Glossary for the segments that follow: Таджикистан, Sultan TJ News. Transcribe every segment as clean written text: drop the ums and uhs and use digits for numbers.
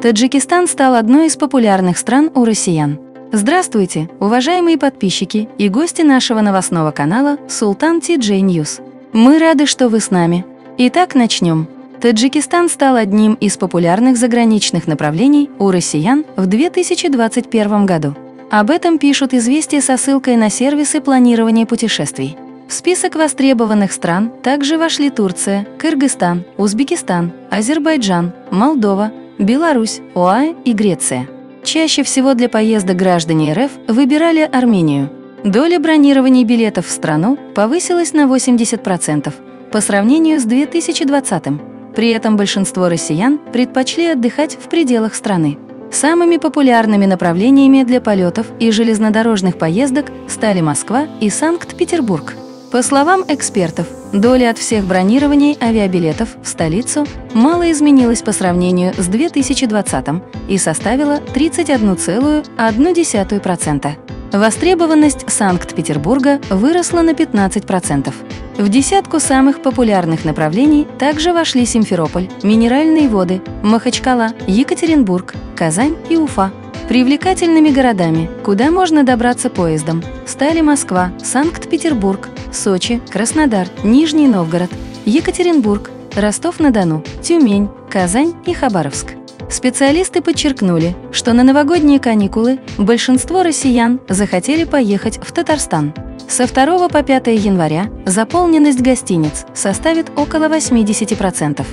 Таджикистан стал одной из популярных стран у россиян. Здравствуйте, уважаемые подписчики и гости нашего новостного канала Sultan TJ News. Мы рады, что вы с нами. Итак, начнем. Таджикистан стал одним из популярных заграничных направлений у россиян в 2021 году. Об этом пишут «Известия» со ссылкой на сервисы планирования путешествий. В список востребованных стран также вошли Турция, Кыргызстан, Узбекистан, Азербайджан, Молдова, Беларусь, ОАЭ и Греция. Чаще всего для поездок граждане РФ выбирали Армению. Доля бронирований билетов в страну повысилась на 80% по сравнению с 2020-м. При этом большинство россиян предпочли отдыхать в пределах страны. Самыми популярными направлениями для полетов и железнодорожных поездок стали Москва и Санкт-Петербург. По словам экспертов, доля от всех бронирований авиабилетов в столицу мало изменилась по сравнению с 2020-м и составила 31,1%. Востребованность Санкт-Петербурга выросла на 15%. В десятку самых популярных направлений также вошли Симферополь, Минеральные воды, Махачкала, Екатеринбург, Казань и Уфа. Привлекательными городами, куда можно добраться поездом, стали Москва, Санкт-Петербург, Сочи, Краснодар, Нижний Новгород, Екатеринбург, Ростов-на-Дону, Тюмень, Казань и Хабаровск. Специалисты подчеркнули, что на новогодние каникулы большинство россиян захотели поехать в Татарстан. Со 2 по 5 января заполненность гостиниц составит около 80%.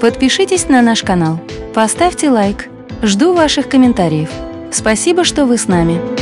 Подпишитесь на наш канал, поставьте лайк, жду ваших комментариев. Спасибо, что вы с нами.